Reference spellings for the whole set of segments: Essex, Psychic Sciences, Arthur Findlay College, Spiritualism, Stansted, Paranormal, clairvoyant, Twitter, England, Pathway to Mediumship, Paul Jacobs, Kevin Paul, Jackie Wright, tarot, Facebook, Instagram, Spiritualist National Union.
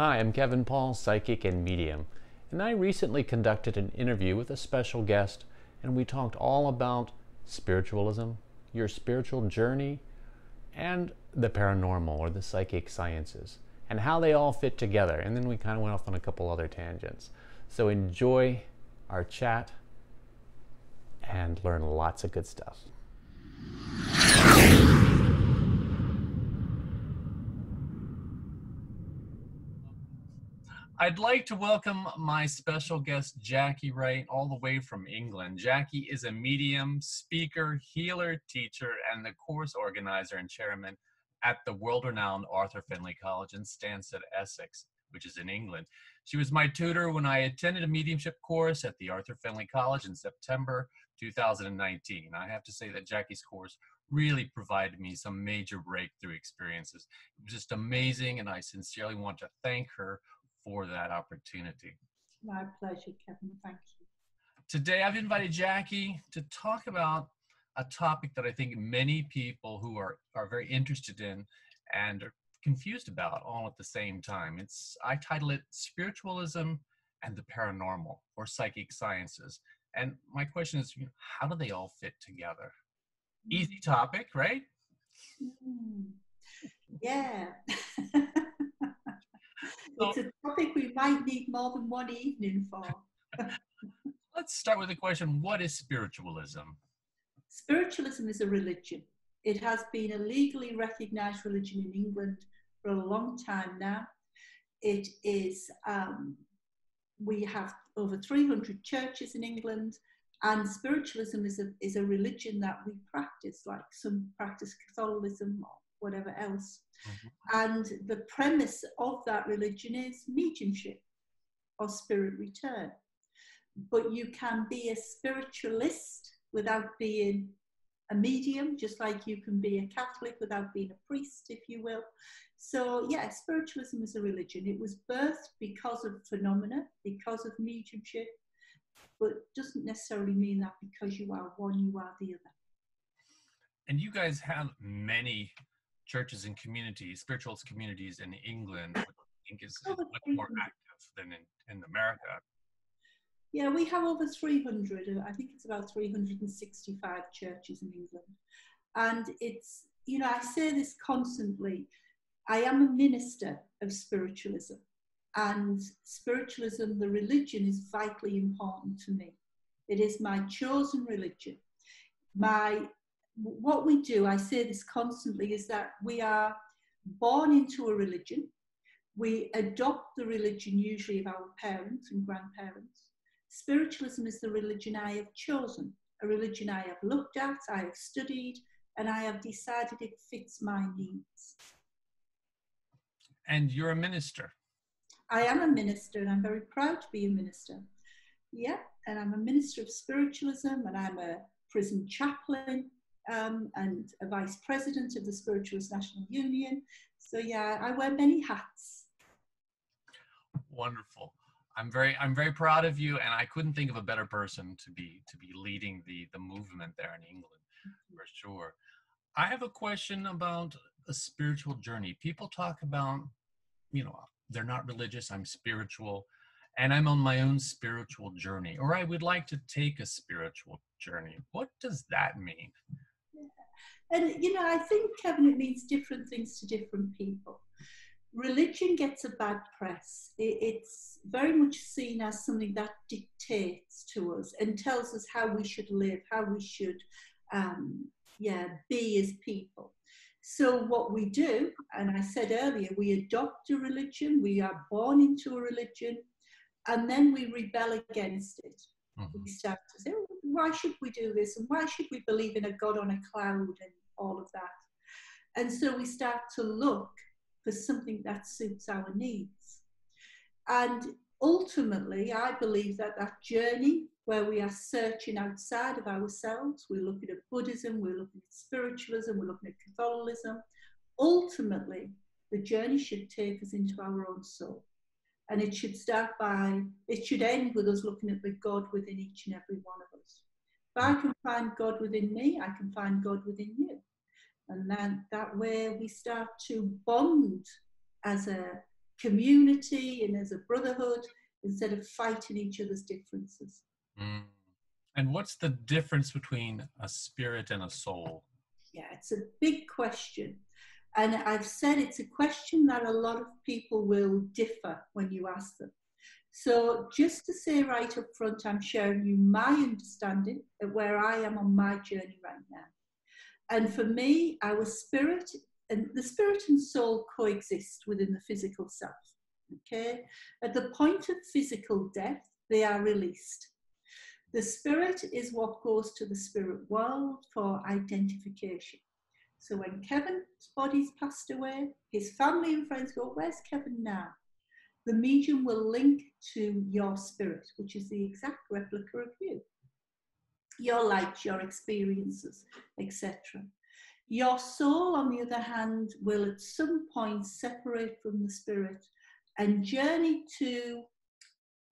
Hi, I'm Kevin Paul, psychic and medium, and I recently conducted an interview with a special guest, and we talked all about spiritualism, your spiritual journey, and the paranormal or the psychic sciences, and how they all fit together. And then we kind of went off on a couple other tangents. So enjoy our chat and learn lots of good stuff. I'd like to welcome my special guest, Jackie Wright, all the way from England. Jackie is a medium, speaker, healer, teacher, and the course organizer and chairman at the world-renowned Arthur Findlay College in Stansted, Essex, which is in England. She was my tutor when I attended a mediumship course at the Arthur Findlay College in September 2019. I have to say that Jackie's course really provided me some major breakthrough experiences. It was just amazing, and I sincerely want to thank her for that opportunity. My pleasure, Kevin. Thank you. Today, I've invited Jackie to talk about a topic that I think many people who are very interested in and are confused about all at the same time. I title it Spiritualism and the Paranormal, or Psychic Sciences. And my question is, how do they all fit together? Easy topic, right? Yeah. It's a topic we might need more than one evening for. Let's start with the question, what is spiritualism? Spiritualism is a religion. It has been a legally recognized religion in England for a long time now. It is, we have over 300 churches in England, and spiritualism is a religion that we practice, like some practice Catholicism or whatever else. And the premise of that religion is mediumship or spirit return. But you can be a spiritualist without being a medium, just like you can be a Catholic without being a priest, if you will. So yeah, spiritualism is a religion. It was birthed because of phenomena, because of mediumship, but doesn't necessarily mean that because you are one, you are the other. And you guys have many churches and communities, spiritualist communities in England, which I think is much more active than in America. Yeah, we have over 300. I think it's about 365 churches in England. And it's, I say this constantly, I am a minister of spiritualism. And spiritualism, the religion, is vitally important to me. It is my chosen religion. What we do, I say this constantly, is that we are born into a religion. We adopt the religion usually of our parents and grandparents. Spiritualism is the religion I have chosen, a religion I have looked at, I have studied, and I have decided it fits my needs. And you're a minister. I am a minister, and I'm very proud to be a minister. Yeah, and I'm a minister of spiritualism, and I'm a prison chaplain. And a vice president of the Spiritualist National Union. So yeah, I wear many hats. Wonderful. I'm very proud of you, and I couldn't think of a better person to be leading the movement there in England, for sure. I have a question about a spiritual journey. People talk about, they're not religious, I'm spiritual, and I'm on my own spiritual journey, or I would like to take a spiritual journey. What does that mean? And, I think, Kevin, it means different things to different people. Religion gets a bad press. It's very much seen as something that dictates to us and tells us how we should live, how we should be as people. So what we do, and I said earlier, we adopt a religion, we are born into a religion, and then we rebel against it. We start to say, why should we do this? And why should we believe in a God on a cloud and all of that? And so we start to look for something that suits our needs. And ultimately, I believe that journey where we are searching outside of ourselves, we're looking at Buddhism, we're looking at spiritualism, we're looking at Catholicism. Ultimately, the journey should take us into our own soul. And it should end with us looking at the God within each and every one of us. If I can find God within me, I can find God within you. And then that way we start to bond as a community and as a brotherhood instead of fighting each other's differences. Mm. And what's the difference between a spirit and a soul? Yeah, it's a big question. And I've said it's a question that a lot of people will differ when you ask them. So just to say right up front, I'm sharing you my understanding of where I am on my journey right now. And for me, our spirit and the spirit and soul coexist within the physical self. Okay? At the point of physical death, they are released. The spirit is what goes to the spirit world for identification. So when Kevin's body's passed away, his family and friends go, "Where's Kevin now?" The medium will link to your spirit, which is the exact replica of you. Your light, your experiences, etc. Your soul, on the other hand, will at some point separate from the spirit and journey to,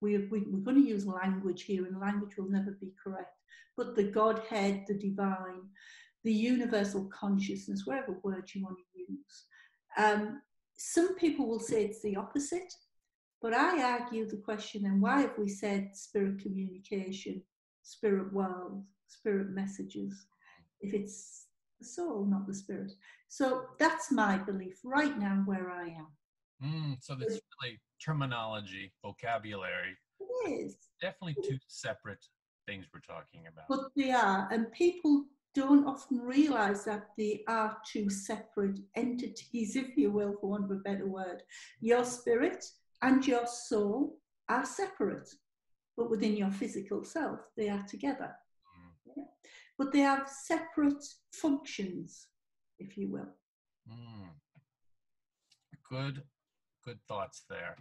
we're going to use language here, and language will never be correct, but the Godhead, the divine, the universal consciousness, whatever word you want to use. Some people will say it's the opposite, but I argue the question, then why have we said spirit communication, spirit world, spirit messages, if it's the soul, not the spirit? So that's my belief right now where I am. So there's really terminology, vocabulary. It is. Definitely two separate things we're talking about. But they are, and people don't often realize that they are two separate entities, if you will, for want of a better word. Your spirit and your soul are separate, but within your physical self, they are together. Mm. Yeah? But they have separate functions, if you will. Mm. Good thoughts there.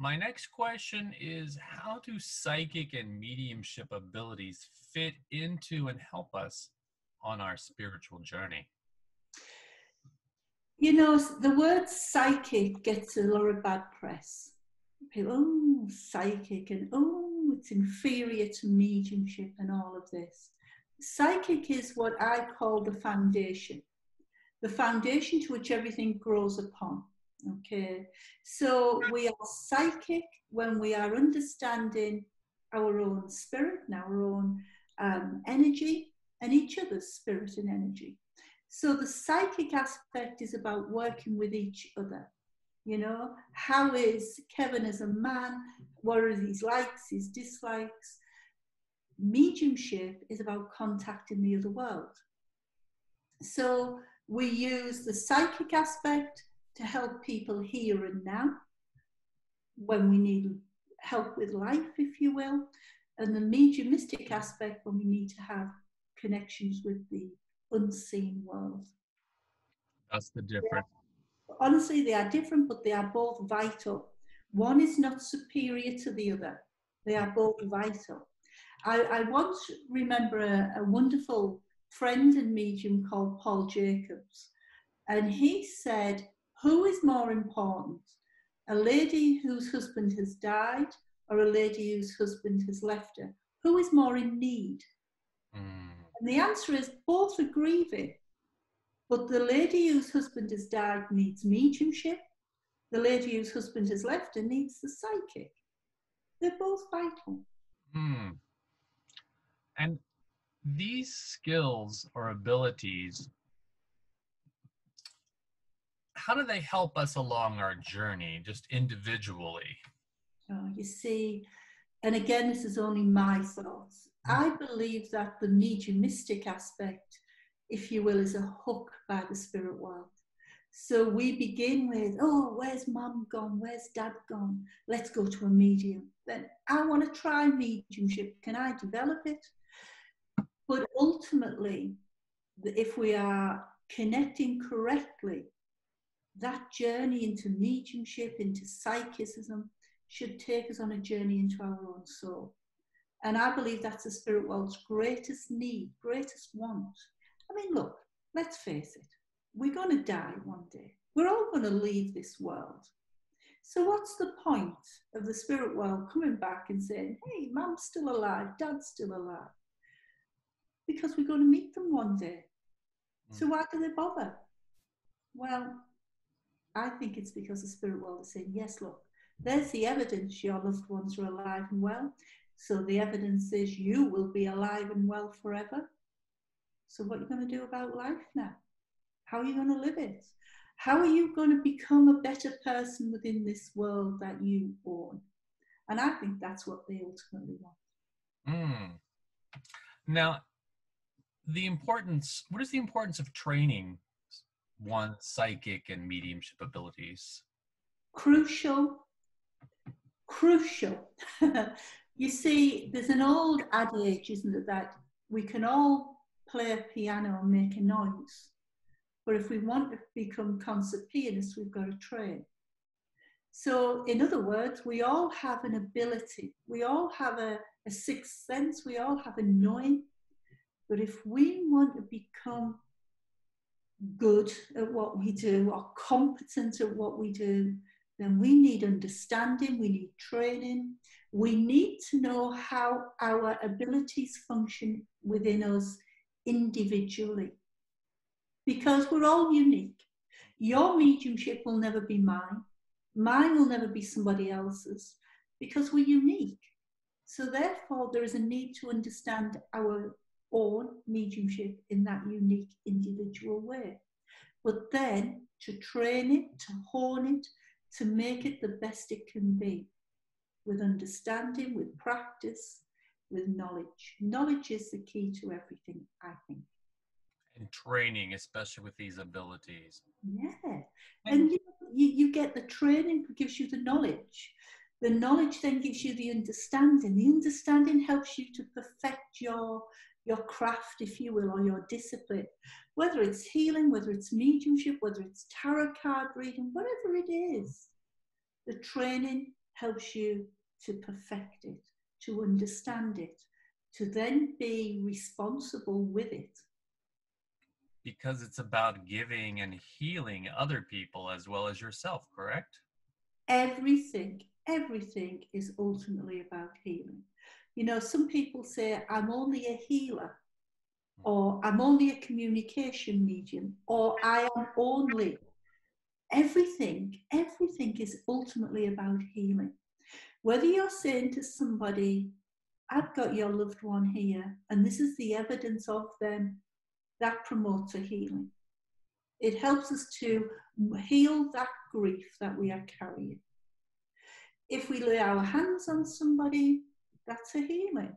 My next question is, how do psychic and mediumship abilities fit into and help us on our spiritual journey? You know, the word psychic gets a lot of bad press. People, oh, psychic, and oh, it's inferior to mediumship and all of this. Psychic is what I call the foundation to which everything grows upon. Okay, so we are psychic when we are understanding our own spirit and our own energy and each other's spirit and energy. So the psychic aspect is about working with each other. You know, how is Kevin as a man? What are his likes, his dislikes? Mediumship is about contacting the other world. So we use the psychic aspect to help people here and now when we need help with life, if you will, and the mediumistic aspect when we need to have connections with the unseen world. That's the difference. Honestly, they are different, but they are both vital. One is not superior to the other. They are both vital. I once remember a wonderful friend and medium called Paul Jacobs, and he said, who is more important, a lady whose husband has died or a lady whose husband has left her? Who is more in need? Mm. And the answer is both are grieving. But the lady whose husband has died needs mediumship. The lady whose husband has left her needs the psychic. They're both vital. Mm. And these skills or abilities, how do they help us along our journey, just individually? Oh, you see, and again, this is only my thoughts. I believe that the mediumistic aspect, if you will, is a hook by the spirit world. So we begin with, oh, where's mum gone? Where's dad gone? Let's go to a medium. Then I want to try mediumship. Can I develop it? But ultimately, if we are connecting correctly, that journey into mediumship, into psychicism, should take us on a journey into our own soul. And I believe that's the spirit world's greatest need, greatest want. I mean, look, let's face it. We're going to die one day. We're all going to leave this world. So what's the point of the spirit world coming back and saying, hey, mum's still alive, dad's still alive? Because we're going to meet them one day. So why do they bother? Well, I think it's because the spirit world is saying, yes, look, there's the evidence your loved ones are alive and well. So the evidence is you will be alive and well forever. So what are you going to do about life now? How are you going to live it? How are you going to become a better person within this world that you own? And I think that's what they ultimately want. Mm. Now, what is the importance of training one's psychic and mediumship abilities? Crucial. You see, there's an old adage, isn't it, that we can all play a piano and make a noise. But if we want to become concert pianists, we've got to train. So in other words, we all have an ability. We all have a sixth sense. We all have a knowing. But if we want to become good at what we do or competent at what we do, then we need understanding. We need training. We need to know how our abilities function within us individually. Because we're all unique. Your mediumship will never be mine. Mine will never be somebody else's because we're unique. So therefore, there is a need to understand our own mediumship in that unique individual way. But then to train it, to hone it, to make it the best it can be with understanding, with practice, with knowledge. Knowledge is the key to everything, I think. And training, especially with these abilities. Yeah. And you get the training that gives you the knowledge. The knowledge then gives you the understanding. The understanding helps you to perfect your craft, if you will, or your discipline. Whether it's healing, whether it's mediumship, whether it's tarot card reading, whatever it is, the training helps you to perfect it, to understand it, to then be responsible with it. Because it's about giving and healing other people as well as yourself, correct? Everything is ultimately about healing. You know, some people say, I'm only a healer, or I'm only a communication medium, or I am only. Everything is ultimately about healing. Whether you're saying to somebody, I've got your loved one here, and this is the evidence of them, that promotes a healing. It helps us to heal that grief that we are carrying. If we lay our hands on somebody, that's a healing.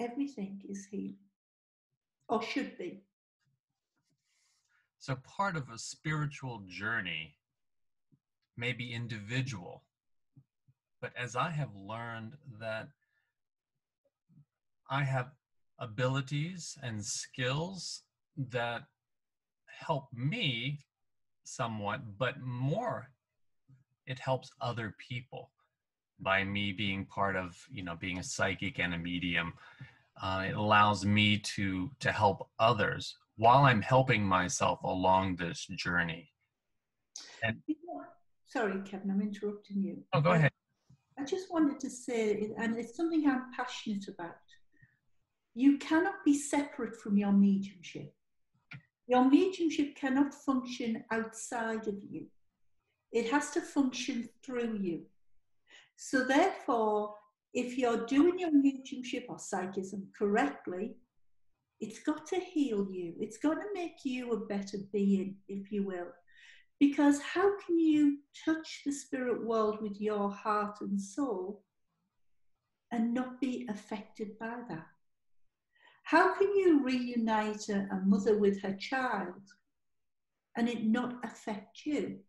Everything is healing, or should be. So part of a spiritual journey may be individual, but as I have learned that I have abilities and skills that help me somewhat, but more, it helps other people by me being part of, you know, being a psychic and a medium. It allows me to help others while I'm helping myself along this journey. And sorry, Kevin, I'm interrupting you. Oh, go ahead. I just wanted to say, and it's something I'm passionate about. You cannot be separate from your mediumship. Your mediumship cannot function outside of you. It has to function through you. So therefore, if you're doing your mediumship or psychism correctly, it's got to heal you. It's got to make you a better being, if you will. Because how can you touch the spirit world with your heart and soul and not be affected by that? How can you reunite a mother with her child and it not affect you?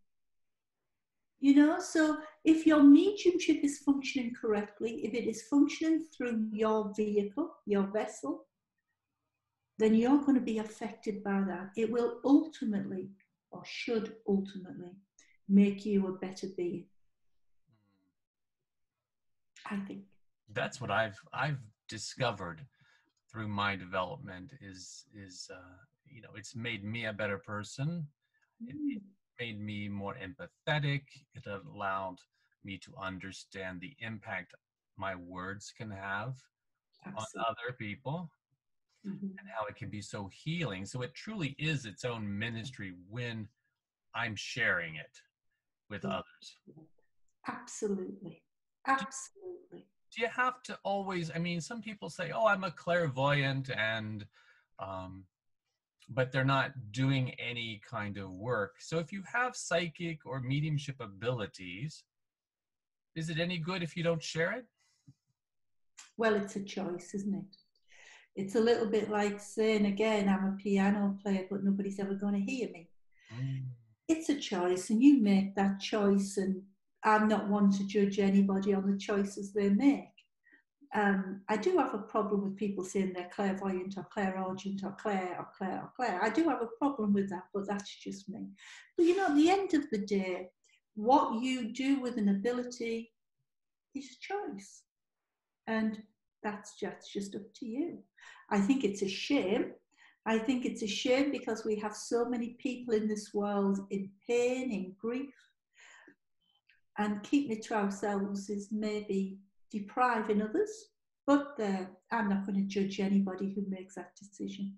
You know, so if your mediumship is functioning correctly, if it is functioning through your vehicle, your vessel, then you're going to be affected by that. It will ultimately, or should ultimately, make you a better being. I think. That's what I've discovered through my development is you know, it's made me a better person. It made me more empathetic. It allowed me to understand the impact my words can have on other people and how it can be so healing. So it truly is its own ministry when I'm sharing it with others. Absolutely. Absolutely. Do you have to always, I mean, some people say, oh, I'm a clairvoyant, and, but they're not doing any kind of work. So if you have psychic or mediumship abilities, is it any good if you don't share it? Well, it's a choice, isn't it? It's a little bit like saying, again, I'm a piano player, but nobody's ever going to hear me. Mm. It's a choice, and you make that choice, and I'm not one to judge anybody on the choices they make. I do have a problem with people saying they're clairvoyant or clairaudient or clair or clair or clair. I do have a problem with that, but that's just me. But you know, at the end of the day, what you do with an ability is a choice. And that's just up to you. I think it's a shame. I think it's a shame because we have so many people in this world in pain, in grief, and keeping it to ourselves is maybe depriving others, but I'm not going to judge anybody who makes that decision.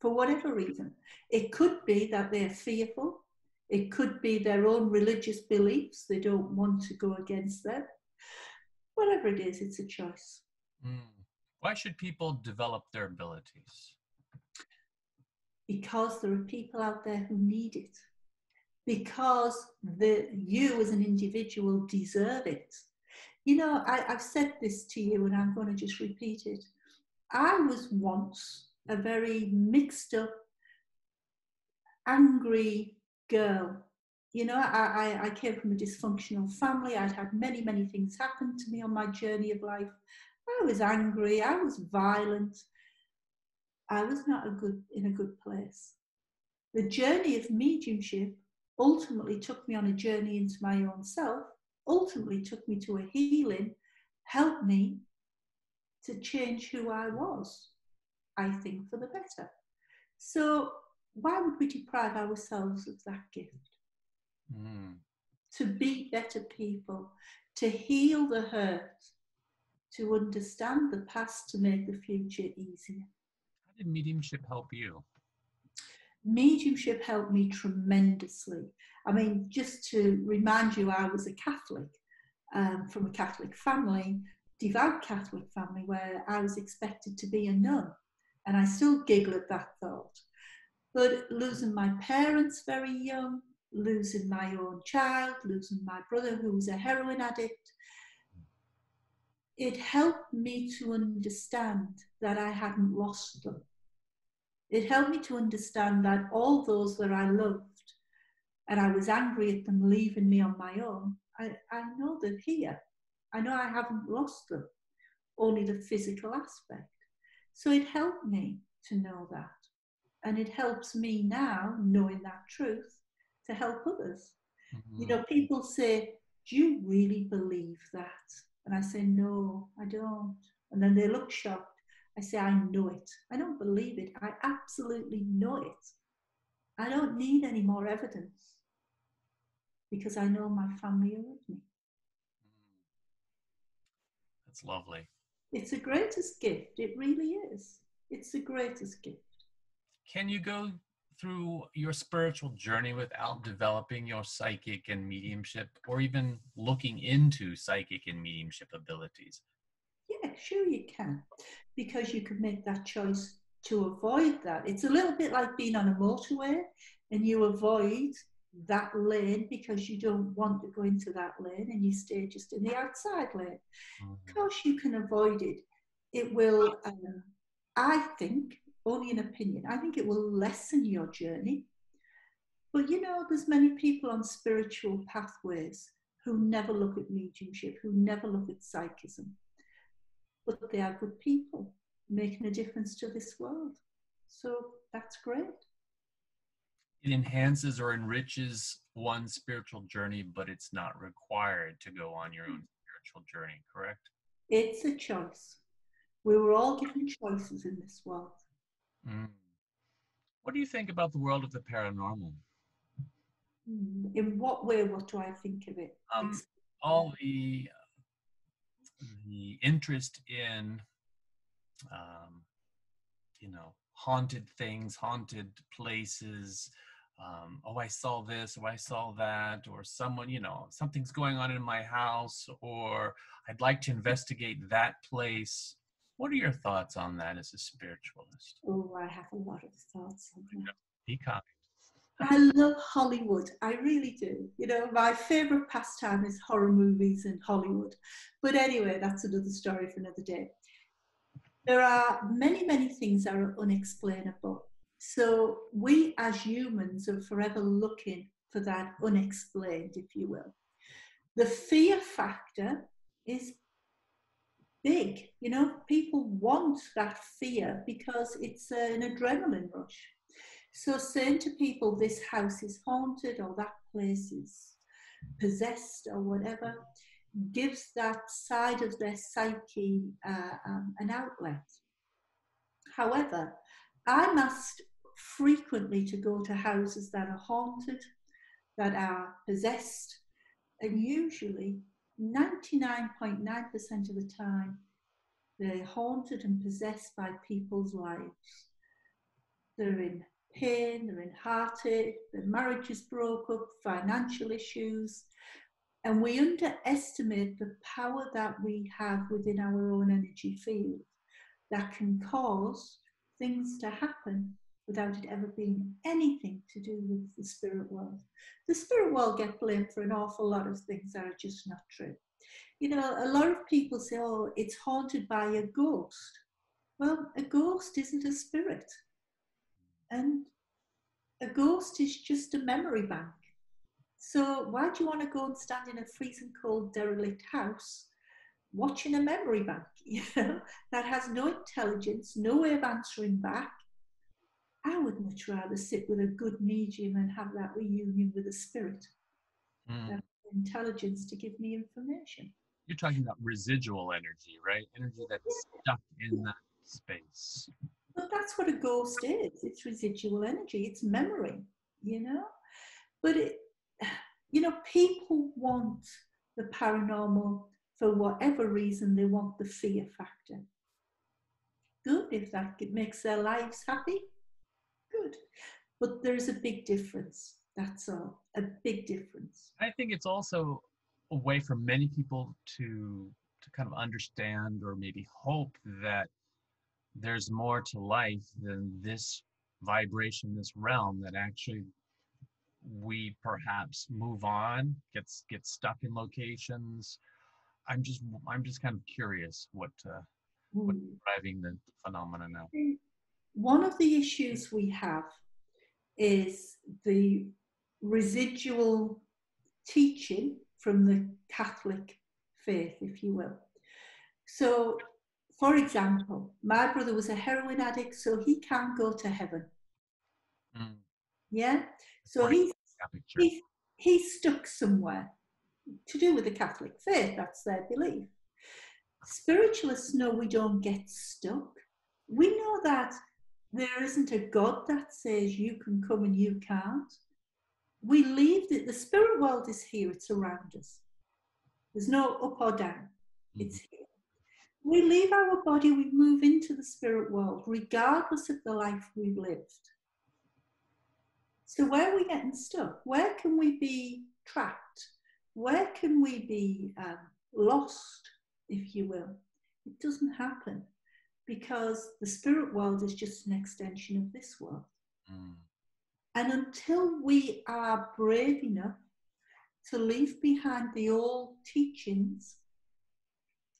For whatever reason. It could be that they're fearful. It could be their own religious beliefs. They don't want to go against them. Whatever it is, it's a choice. Mm. Why should people develop their abilities? Because there are people out there who need it. Because you as an individual deserve it. You know, I've said this to you, and I'm going to just repeat it. I was once a very mixed up, angry girl. You know, I came from a dysfunctional family. I'd had many, many things happen to me on my journey of life. I was angry. I was violent. I was not in a good place. The journey of mediumship ultimately took me on a journey into my own self, ultimately took me to a healing, helped me to change who I was, I think, for the better. So why would we deprive ourselves of that gift? Mm. To be better people, to heal the hurt, to understand the past, to make the future easier. How did mediumship help you? Mediumship helped me tremendously. I mean, just to remind you, I was a Catholic, from a Catholic family, devout Catholic family, where I was expected to be a nun. And I still giggle at that thought. But losing my parents very young, losing my own child, losing my brother who was a heroin addict, it helped me to understand that I hadn't lost them. It helped me to understand that all those that I loved, and I was angry at them leaving me on my own, I know they're here. I know I haven't lost them, only the physical aspect. So it helped me to know that. And it helps me now, knowing that truth, to help others. Mm-hmm. You know, people say, do you really believe that? And I say, no, I don't. And then they look shocked. I say, I know it. I don't believe it. I absolutely know it. I don't need any more evidence because I know my family are with me. That's lovely. It's the greatest gift. It really is. It's the greatest gift. Can you go through your spiritual journey without developing your psychic and mediumship, or even looking into psychic and mediumship abilities? Yeah, sure you can, because you can make that choice to avoid that. It's a little bit like being on a motorway and you avoid that lane because you don't want to go into that lane and you stay just in the outside lane. Mm-hmm. Of course you can avoid it. It will, I think, only an opinion, I think it will lessen your journey. But you know, there's many people on spiritual pathways who never look at mediumship, who never look at psychism. But they are good people making a difference to this world. So that's great. It enhances or enriches one's spiritual journey, but it's not required to go on your own spiritual journey, correct? It's a choice. We were all given choices in this world. Mm. What do you think about the world of the paranormal? In what way? What do I think of it? All the interest in, you know, haunted things, haunted places, oh, I saw this, or I saw that, or someone, you know, something's going on in my house, or I'd like to investigate that place. What are your thoughts on that as a spiritualist? Oh, I have a lot of thoughts on that. Be kind. I love Hollywood. I really do. You know, my favorite pastime is horror movies and Hollywood. But anyway, that's another story for another day. There are many, many things that are unexplainable. So we as humans are forever looking for that unexplained, if you will. The fear factor is big. You know, people want that fear because it's an adrenaline rush. So saying to people, this house is haunted, or that place is possessed, or whatever, gives that side of their psyche an outlet. However, I'm asked frequently to go to houses that are haunted, that are possessed, and usually 99.9% of the time, they're haunted and possessed by people's lives. They're in pain, they're in heartache, their marriage is broke up, financial issues, and we underestimate the power that we have within our own energy field that can cause things to happen without it ever being anything to do with the spirit world. The spirit world get blamed for an awful lot of things that are just not true. You know, a lot of people say, oh, it's haunted by a ghost. Well, a ghost isn't a spirit. And a ghost is just a memory bank. So why do you want to go and stand in a freezing cold derelict house watching a memory bank, you know, that has no intelligence, no way of answering back? I would much rather sit with a good medium and have that reunion with a spirit than intelligence to give me information. You're talking about residual energy, right? Energy that's stuck in that space. But that's what a ghost is. It's residual energy. It's memory, you know. But, you know, people want the paranormal for whatever reason. They want the fear factor. Good, if that makes their lives happy, good. But there's a big difference. That's all. A big difference. I think it's also a way for many people to kind of understand, or maybe hope, that there's more to life than this vibration, this realm, that actually we perhaps move on, get stuck in locations. I'm just kind of curious what's driving the phenomenon now. One of the issues we have is the residual teaching from the Catholic faith, if you will. So, for example, my brother was a heroin addict, so he can't go to heaven. Mm. Yeah? So he's stuck somewhere to do with the Catholic faith. That's their belief. Spiritualists know we don't get stuck. We know that there isn't a God that says you can come and you can't. We leave that the spirit world is here. It's around us. There's no up or down. It's here. We leave our body, we move into the spirit world, regardless of the life we've lived. So where are we getting stuck? Where can we be trapped? Where can we be lost, if you will? It doesn't happen, because the spirit world is just an extension of this world. Mm. And until we are brave enough to leave behind the old teachings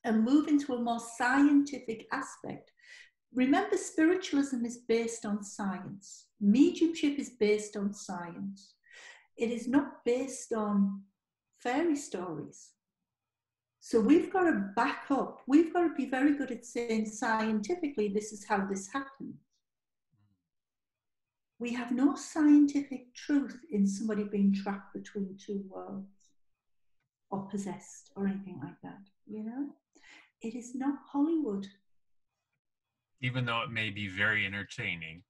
and move into a more scientific aspect. Remember, spiritualism is based on science. Mediumship is based on science. It is not based on fairy stories. So we've got to back up. We've got to be very good at saying scientifically, this is how this happened. We have no scientific truth in somebody being trapped between two worlds, or possessed, or anything like that, you know? It is not Hollywood. Even though it may be very entertaining.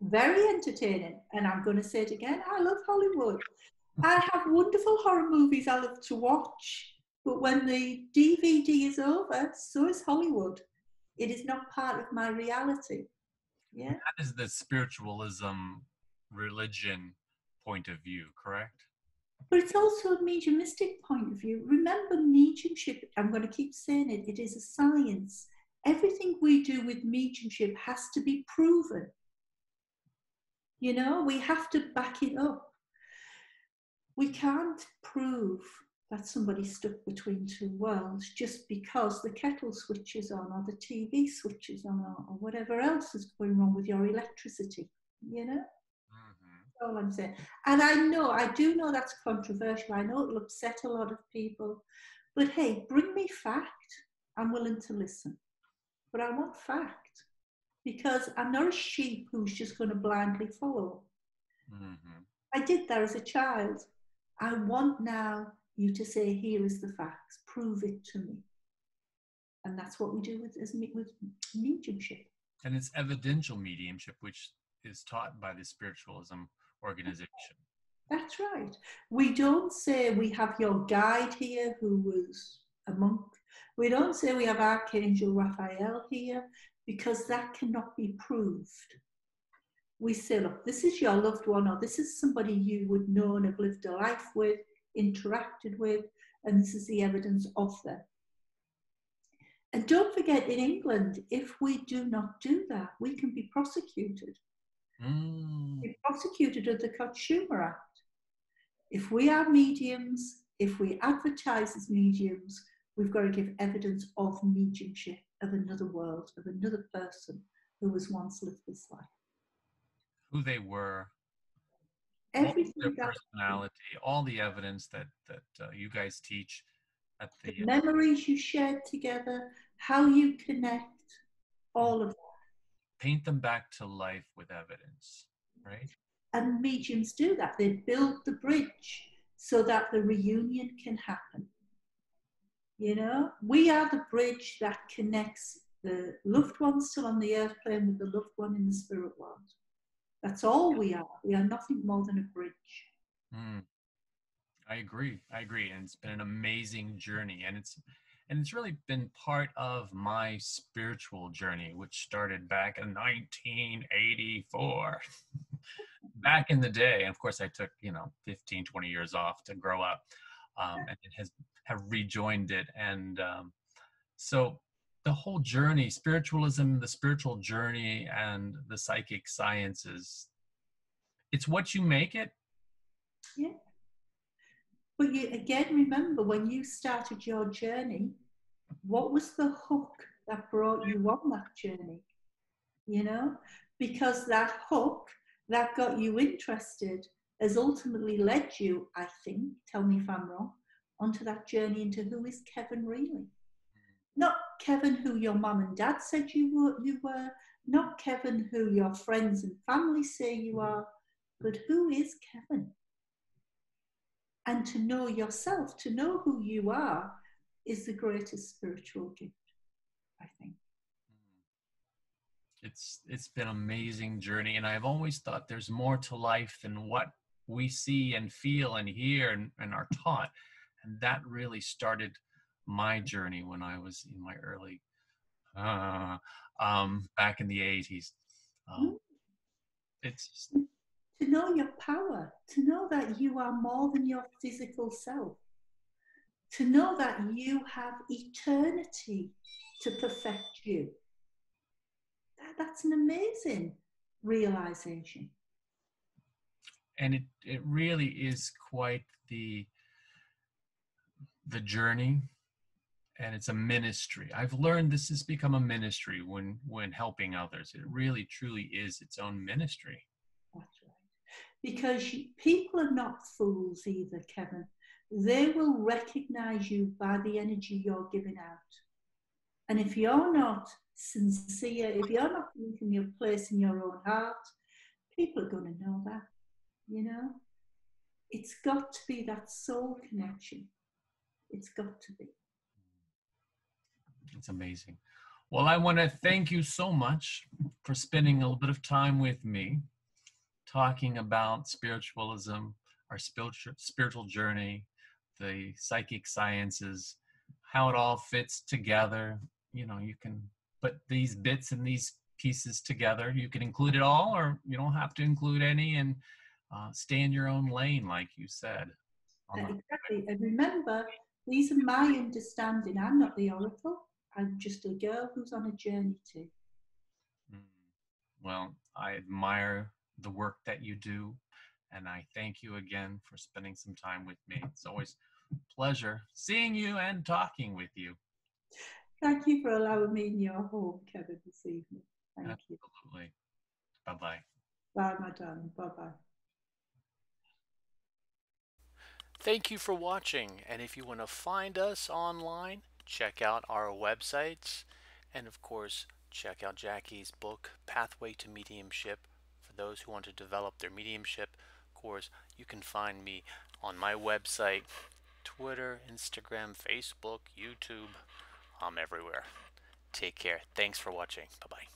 Very entertaining. And I'm going to say it again, I love Hollywood. I have wonderful horror movies I love to watch. But when the DVD is over, so is Hollywood. It is not part of my reality. Yeah. That is the spiritualism, religion point of view, correct? But it's also a mediumistic point of view. Remember, mediumship, I'm going to keep saying it, it is a science. Everything we do with mediumship has to be proven. You know, we have to back it up. We can't prove that somebody's stuck between two worlds just because the kettle switches on or the TV switches on or whatever else is going wrong with your electricity, you know? That's all I'm saying. And I do know that's controversial. I know it'll upset a lot of people. But hey, bring me fact. I'm willing to listen. But I want fact. Because I'm not a sheep who's just going to blindly follow. Mm-hmm. I did that as a child. I want now you to say, here is the facts. Prove it to me. And that's what we do with mediumship. And it's evidential mediumship, which is taught by the spiritualism organization. That's right. We don't say we have your guide here who was a monk. We don't say we have Archangel Raphael here because that cannot be proved. We say, look, this is your loved one, or this is somebody you would know and have lived a life with, interacted with, and this is the evidence of them. And don't forget, in England, if we do not do that, we can be prosecuted. Mm. We're prosecuted under the Consumer Act. If we are mediums, if we advertise as mediums, we've got to give evidence of mediumship, of another world, of another person who has once lived this life. Who they were, everything, their personality, all the evidence that you guys teach. At the memories you shared together, how you connect, all of that. Paint them back to life with evidence, right? And mediums do that. They build the bridge so that the reunion can happen. You know, we are the bridge that connects the loved one still on the earth plane with the loved one in the spirit world. That's all we are. We are nothing more than a bridge. Mm. I agree. And it's been an amazing journey. And it's really been part of my spiritual journey, which started back in 1984, back in the day. And of course, I took, 15, 20 years off to grow up, and it have rejoined it. And so the whole journey, spiritualism, the spiritual journey, and the psychic sciences, it's what you make it. Yeah. But you, again, remember when you started your journey, what was the hook that brought you on that journey? You know, because that hook that got you interested has ultimately led you, I think, tell me if I'm wrong, onto that journey into who is Kevin really? Not Kevin who your mum and dad said you were, not Kevin who your friends and family say you are, but who is Kevin? And to know yourself, to know who you are, is the greatest spiritual gift, I think. It's been an amazing journey, and I've always thought there's more to life than what we see and feel and hear and are taught. And that really started my journey when I was in my early, back in the 80s. It's... To know your power, to know that you are more than your physical self, to know that you have eternity to perfect you. That's an amazing realization. And it really is quite the journey, and it's a ministry. I've learned this has become a ministry when helping others. It really, truly is its own ministry. Because people are not fools either, Kevin. They will recognize you by the energy you're giving out. And if you're not sincere, if you're not thinking your place in your own heart, people are going to know that, you know? It's got to be that soul connection. It's got to be. It's amazing. Well, I want to thank you so much for spending a little bit of time with me, talking about spiritualism, our spiritual journey, the psychic sciences, how it all fits together. You know, you can put these bits and these pieces together. You can include it all, or you don't have to include any. And Stay in your own lane, like you said. Exactly. And remember, these are my understanding. I'm not the oracle. I'm just a girl who's on a journey too. Well, I admire the work that you do, and I thank you again for spending some time with me. It's always a pleasure seeing you and talking with you. Thank you for allowing me in your home, Kevin, this evening. Thank you. Absolutely. Bye-bye. Bye, my darling. Bye-bye. Thank you for watching, and if you want to find us online, check out our websites, and of course, check out Jackie's book, Pathway to Mediumship, for those who want to develop their mediumship. Of course, you can find me on my website, Twitter, Instagram, Facebook, YouTube. I'm everywhere. Take care. Thanks for watching. Bye-bye.